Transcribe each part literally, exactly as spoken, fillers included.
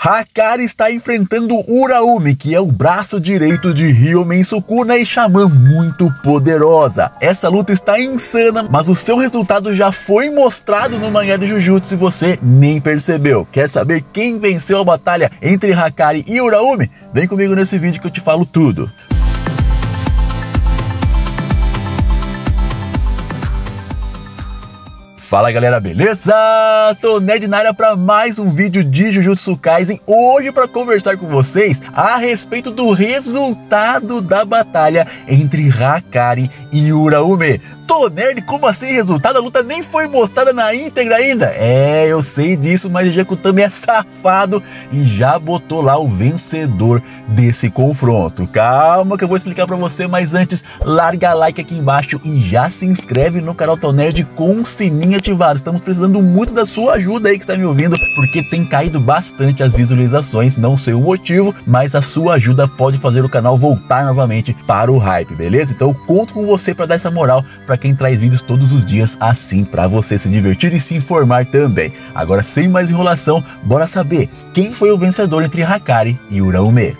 Hakari está enfrentando Uraume, que é o braço direito de Ryomen Sukuna e xamã muito poderosa. Essa luta está insana, mas o seu resultado já foi mostrado no mangá de Jujutsu e você nem percebeu. Quer saber quem venceu a batalha entre Hakari e Uraume? Vem comigo nesse vídeo que eu te falo tudo. Fala galera, beleza? Tô Nerd na área para mais um vídeo de Jujutsu Kaisen, hoje para conversar com vocês a respeito do resultado da batalha entre Hakari e Uraume. Tô Nerd, como assim resultado? A luta nem foi mostrada na íntegra ainda? É, eu sei disso, mas o Jeco também é safado e já botou lá o vencedor desse confronto. Calma que eu vou explicar pra você, mas antes, larga like aqui embaixo e já se inscreve no canal Tô Nerd com o sininho ativado. Estamos precisando muito da sua ajuda aí que está me ouvindo, porque tem caído bastante as visualizações, não sei o motivo, mas a sua ajuda pode fazer o canal voltar novamente para o hype, beleza? Então eu conto com você pra dar essa moral, pra quem traz vídeos todos os dias assim para você se divertir e se informar também. Agora, sem mais enrolação, bora saber quem foi o vencedor entre Hakari e Uraume.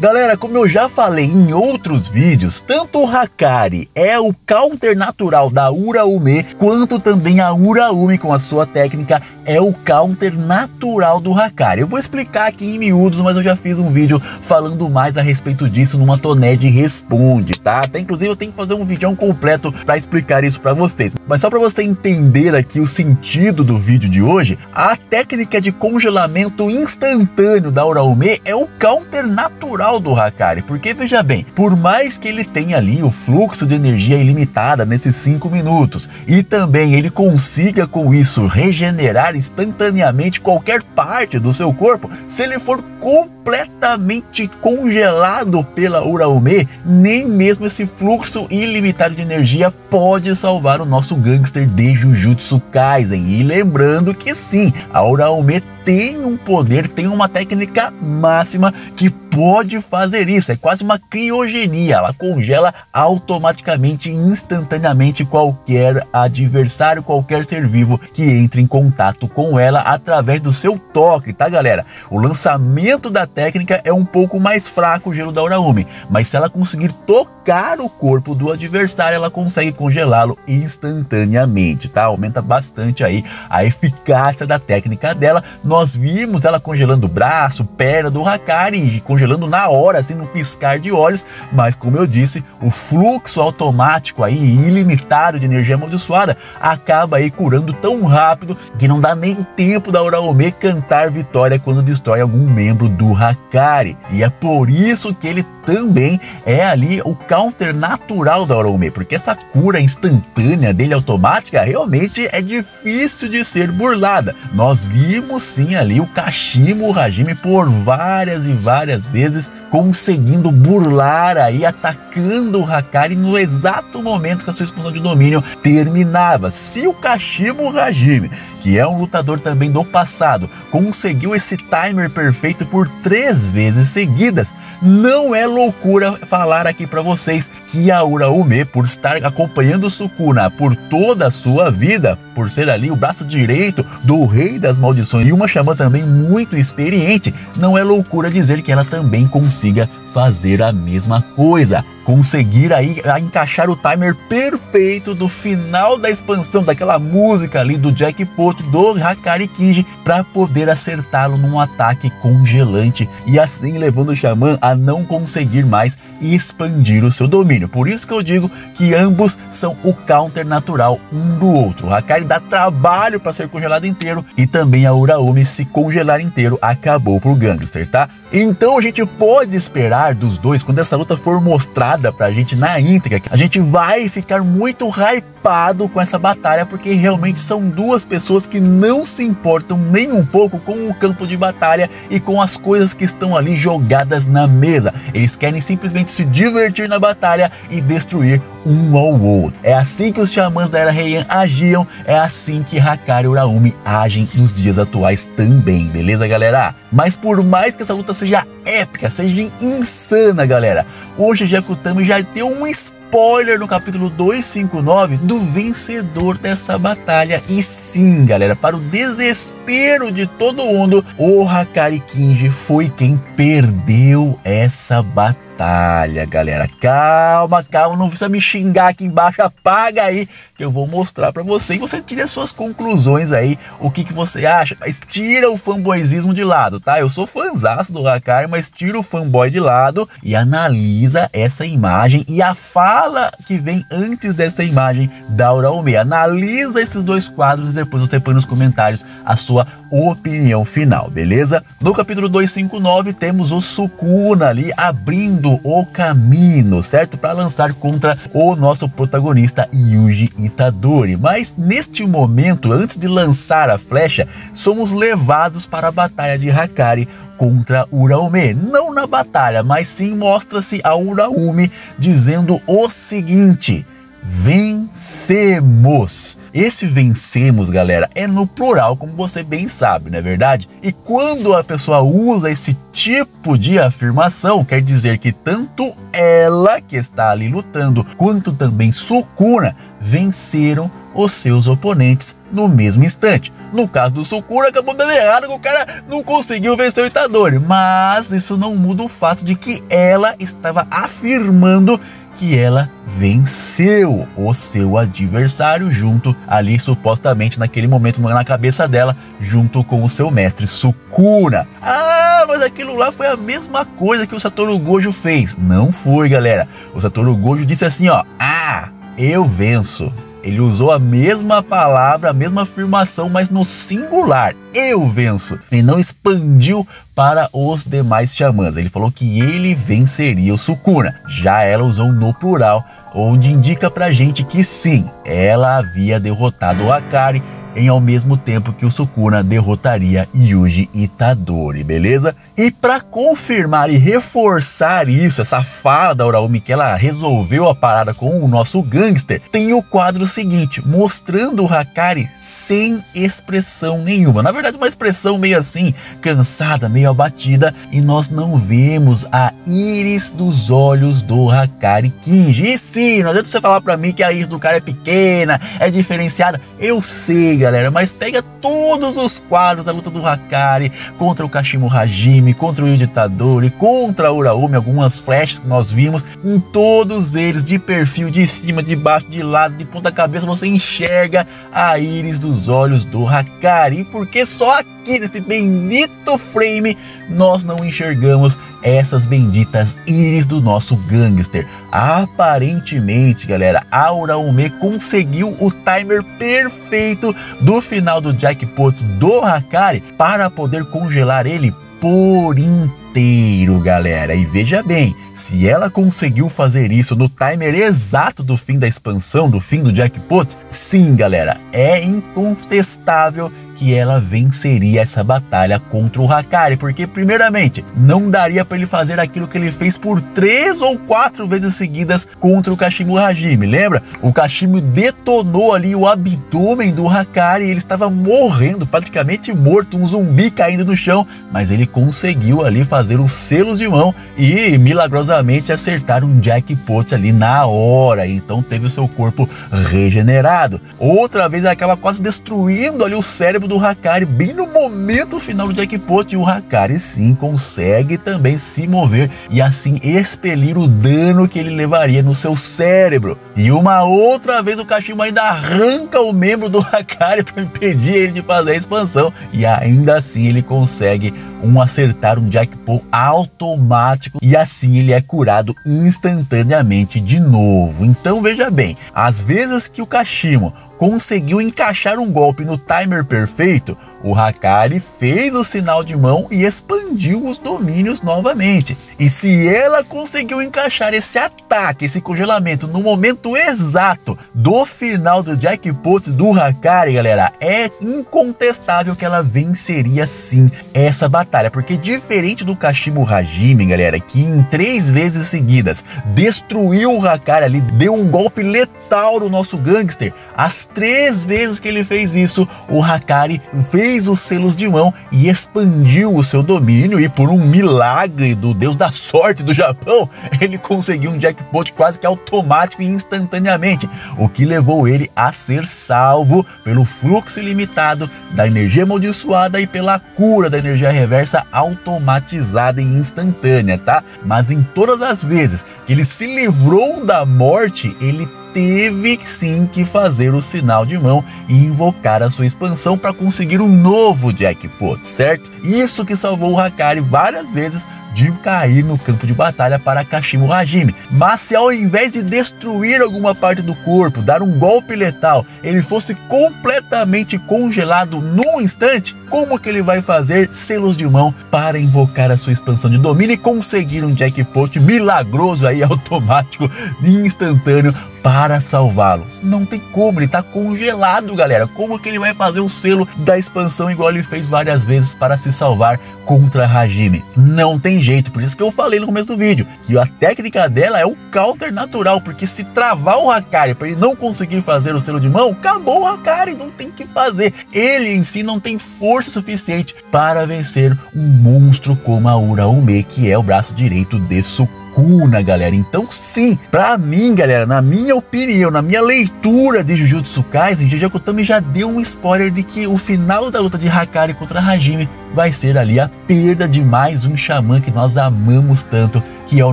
Galera, como eu já falei em outros vídeos, tanto o Hakari é o counter natural da Uraume, quanto também a Uraume com a sua técnica é o counter natural do Hakari. Eu vou explicar aqui em miúdos, mas eu já fiz um vídeo falando mais a respeito disso numa Tô Nerd Responde, tá? Até, inclusive eu tenho que fazer um vídeo completo para explicar isso para vocês. Mas só para você entender aqui o sentido do vídeo de hoje, a técnica de congelamento instantâneo da Uraume é o counter natural do Hakari, porque veja bem, por mais que ele tenha ali o fluxo de energia ilimitada nesses cinco minutos e também ele consiga com isso regenerar instantaneamente qualquer parte do seu corpo, se ele for completamente congelado pela Uraume, nem mesmo esse fluxo ilimitado de energia pode salvar o nosso gangster de Jujutsu Kaisen. E lembrando que sim, a Uraume tem um poder, tem uma técnica máxima que pode fazer isso, é quase uma criogenia, ela congela automaticamente, instantaneamente qualquer adversário, qualquer ser vivo que entre em contato com ela através do seu toque, tá galera? O lançamento da técnica é um pouco mais fraco, o gelo da Uraume, mas se ela conseguir tocar o corpo do adversário, ela consegue congelá-lo instantaneamente, tá? Aumenta bastante aí a eficácia da técnica dela. Nós vimos ela congelando o braço, perna do Hakari, congelando na hora, assim, num piscar de olhos, mas como eu disse, o fluxo automático aí, ilimitado de energia amaldiçoada, acaba aí curando tão rápido que não dá nem tempo da Uraume cantar vitória quando destrói algum membro do Hakari. E é por isso que ele também é ali o counter natural da Uraume, porque essa cura instantânea dele automática realmente é difícil de ser burlada. Nós vimos sim ali o Kashimo Hajime por várias e várias vezes conseguindo burlar aí, atacando o Hakari no exato momento que a sua expulsão de domínio terminava. Se o Kashimo Hajime, que é um lutador também do passado, conseguiu esse timer perfeito por três vezes seguidas, não é loucura falar aqui para vocês que a Uraume, por estar acompanhando Sukuna por toda a sua vida, por ser ali o braço direito do rei das maldições e uma xamã também muito experiente, não é loucura dizer que ela também consiga fazer a mesma coisa, conseguir aí encaixar o timer perfeito do final da expansão, daquela música ali do jackpot do Hakari Kiji, para poder acertá-lo num ataque congelante e assim levando o xamã a não conseguir mais expandir o seu domínio. Por isso que eu digo que ambos são o counter natural um do outro. O Hakari dá trabalho para ser congelado inteiro e também a Uraume, se congelar inteiro, acabou pro gangster, tá? Então a gente pode esperar dos dois, quando essa luta for mostrada pra gente na íntegra, a gente vai ficar muito hypado com essa batalha, porque realmente são duas pessoas que não se importam nem um pouco com o campo de batalha e com as coisas que estão ali jogadas na mesa. Eles querem simplesmente se divertir na batalha e destruir um ao outro. É assim que os xamãs da era Heian agiam, é assim que Hakari e Uraume agem nos dias atuais também, beleza galera? Mas por mais que essa luta seja épica, seja insana galera, hoje Gege Akutami já deu um espaço spoiler no capítulo duzentos e cinquenta e nove do vencedor dessa batalha. E sim, galera, para o desespero de todo mundo, o Hakari Kinji foi quem perdeu essa batalha. Batalha, galera, calma, calma, não precisa me xingar aqui embaixo, apaga aí que eu vou mostrar pra você e você tira as suas conclusões aí, o que que você acha, mas tira o fanboyzismo de lado, tá? Eu sou fanzaço do Hakari, mas tira o fanboy de lado e analisa essa imagem e a fala que vem antes dessa imagem da Uraume. Analisa esses dois quadros e depois você põe nos comentários a sua opinião final, beleza? No capítulo duzentos e cinquenta e nove temos o Sukuna ali abrindo o caminho, certo? Para lançar contra o nosso protagonista Yuji Itadori. Mas neste momento, antes de lançar a flecha, somos levados para a batalha de Hakari contra Uraume. Não na batalha, mas sim mostra-se a Uraume dizendo o seguinte: vencemos. Esse vencemos, galera, é no plural, como você bem sabe, não é verdade? E quando a pessoa usa esse tipo de afirmação, quer dizer que tanto ela que está ali lutando, quanto também Sukuna, venceram os seus oponentes no mesmo instante. No caso do Sukuna, acabou dando errado que o cara não conseguiu vencer o Itadori, mas isso não muda o fato de que ela estava afirmando que ela venceu o seu adversário junto ali, supostamente naquele momento na cabeça dela, junto com o seu mestre Sukuna. Ah, mas aquilo lá foi a mesma coisa que o Satoru Gojo fez. Não foi, galera. O Satoru Gojo disse assim, ó: ah, eu venço. Ele usou a mesma palavra, a mesma afirmação, mas no singular. Eu venço. Ele não expandiu para os demais xamãs. Ele falou que ele venceria o Sukuna. Já ela usou no plural, onde indica pra gente que sim, ela havia derrotado o Hakari em ao mesmo tempo que o Sukuna derrotaria Yuji Itadori, beleza? E para confirmar e reforçar isso, essa fala da Uraume que ela resolveu a parada com o nosso gangster, tem o quadro seguinte, mostrando o Hakari sem expressão nenhuma. Na verdade, uma expressão meio assim, cansada, meio abatida, e nós não vemos a íris dos olhos do Hakari Kinji. E sim, não adianta você falar para mim que a íris do cara é pequena, é diferenciada. Eu sei, galera, mas pega todos os quadros da luta do Hakari contra o Kashimo Hajime, contra o Yuji Itadori, contra a Uraume, algumas flechas que nós vimos, em todos eles, de perfil, de cima, de baixo, de lado, de ponta cabeça, você enxerga a íris dos olhos do Hakari, porque só aqui nesse bendito frame nós não enxergamos essas benditas íris do nosso gangster. Aparentemente, galera, a Uraume conseguiu o timer perfeito do final do jackpot do Hakari para poder congelar ele por inteiro, galera. E veja bem, se ela conseguiu fazer isso no timer exato do fim da expansão, do fim do jackpot, sim, galera, é incontestável que ela venceria essa batalha contra o Hakari, porque primeiramente não daria para ele fazer aquilo que ele fez por três ou quatro vezes seguidas contra o Kashimo Hajime, lembra? O Kashimo detonou ali o abdômen do Hakari, ele estava morrendo, praticamente morto, um zumbi caindo no chão, mas ele conseguiu ali fazer os selos de mão e milagrosamente acertar um jackpot ali na hora, então teve o seu corpo regenerado. Outra vez ela acaba quase destruindo ali o cérebro do Hakari, bem no momento final do jackpot, e o Hakari sim consegue também se mover e assim expelir o dano que ele levaria no seu cérebro. E uma outra vez o Kashimo ainda arranca o membro do Hakari para impedir ele de fazer a expansão, e ainda assim ele consegue um acertar um jackpot automático e assim ele é curado instantaneamente de novo. Então veja bem, às vezes que o Kashimo conseguiu encaixar um golpe no timer perfeito, o Hakari fez o sinal de mão e expandiu os domínios novamente. E se ela conseguiu encaixar esse ataque, esse congelamento no momento exato do final do jackpot do Hakari, galera, é incontestável que ela venceria sim essa batalha, porque diferente do Kashimo Hajime, galera, que em três vezes seguidas destruiu o Hakari ali, deu um golpe letal no nosso gangster, as três vezes que ele fez isso, o Hakari fez os selos de mão e expandiu o seu domínio, e por um milagre do deus da sorte do Japão, ele conseguiu um jackpot quase que automático e instantaneamente, o que levou ele a ser salvo pelo fluxo ilimitado da energia amaldiçoada e pela cura da energia reversa automatizada e instantânea, tá? Mas em todas as vezes que ele se livrou da morte, ele teve sim que fazer o sinal de mão e invocar a sua expansão para conseguir um novo jackpot, certo? Isso que salvou o Hakari várias vezes de cair no campo de batalha para Kashimo Hajime. Mas se ao invés de destruir alguma parte do corpo, dar um golpe letal, ele fosse completamente congelado num instante, como que ele vai fazer selos de mão para invocar a sua expansão de domínio e conseguir um jackpot milagroso aí, automático, instantâneo, para salvá-lo? Não tem como, ele tá congelado, galera. Como que ele vai fazer o selo da expansão igual ele fez várias vezes para se salvar contra Hajime? Não tem jeito, por isso que eu falei no começo do vídeo que a técnica dela é o counter natural, porque se travar o Hakari para ele não conseguir fazer o selo de mão, acabou o Hakari, não tem o que fazer. Ele em si não tem força suficiente para vencer um monstro como a Uraume, que é o braço direito de Sukuna, galera. Então sim, pra mim, galera, na minha opinião, na minha leitura de Jujutsu Kaisen, Gege Akutami já deu um spoiler de que o final da luta de Hakari contra Hajime vai ser ali a perda de mais um xamã que nós amamos tanto, que é o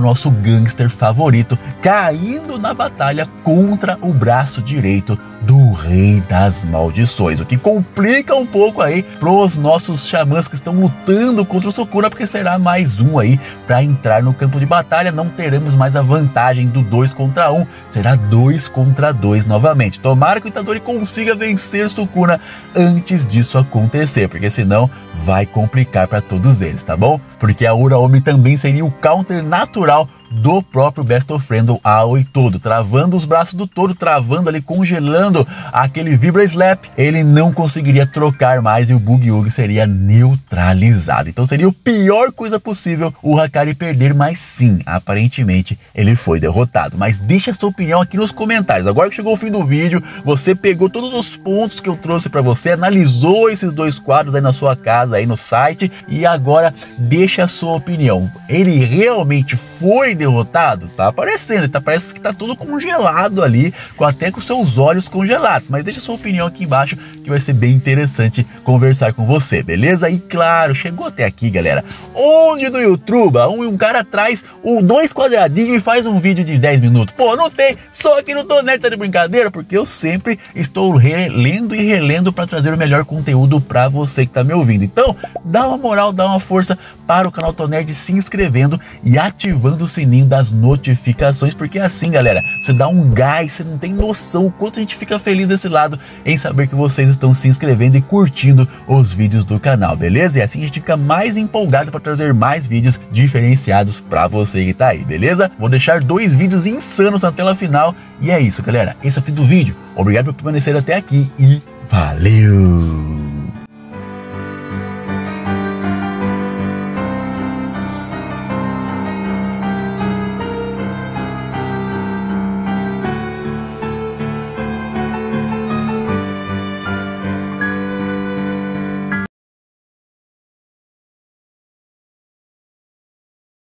nosso gangster favorito, caindo na batalha contra o braço direito do Rei das Maldições, o que complica um pouco aí pros nossos xamãs que estão lutando contra o Sukuna, porque será mais um aí para entrar no campo de batalha. Não teremos mais a vantagem do dois contra um, será dois contra dois novamente. Tomara que o Itadori consiga vencer Sukuna antes disso acontecer, porque senão vai complicar para todos eles, tá bom? Porque a Uraume também seria o counter natural do próprio Best of Friendle ao todo, travando os braços do touro, travando ali, congelando aquele Vibra Slap, ele não conseguiria trocar mais e o Boogie Woogie seria neutralizado. Então seria a pior coisa possível o Hakari perder, mas sim, aparentemente ele foi derrotado. Mas deixa a sua opinião aqui nos comentários. Agora que chegou o fim do vídeo, você pegou todos os pontos que eu trouxe para você, analisou esses dois quadros aí na sua casa, aí no site, e agora deixa a sua opinião. Ele realmente foi derrotado? Tá aparecendo, tá, parece que tá tudo congelado ali, até com seus olhos congelados, mas deixa sua opinião aqui embaixo que vai ser bem interessante conversar com você, beleza? E claro, chegou até aqui, galera, onde no YouTube um, um cara traz um, dois quadradinhos e faz um vídeo de dez minutos, pô, não tem, só aqui no Tô Nerd, tá de brincadeira? Porque eu sempre estou relendo e relendo para trazer o melhor conteúdo para você que tá me ouvindo. Então dá uma moral, dá uma força para o canal Tô Nerd se inscrevendo e ativando o sininho das notificações, porque assim, galera, você dá um gás, você não tem noção o quanto a gente fica feliz desse lado em saber que vocês estão se inscrevendo e curtindo os vídeos do canal, beleza? E assim a gente fica mais empolgado para trazer mais vídeos diferenciados para você que tá aí, beleza? Vou deixar dois vídeos insanos na tela final e é isso, galera, esse é o fim do vídeo, obrigado por permanecer até aqui e valeu!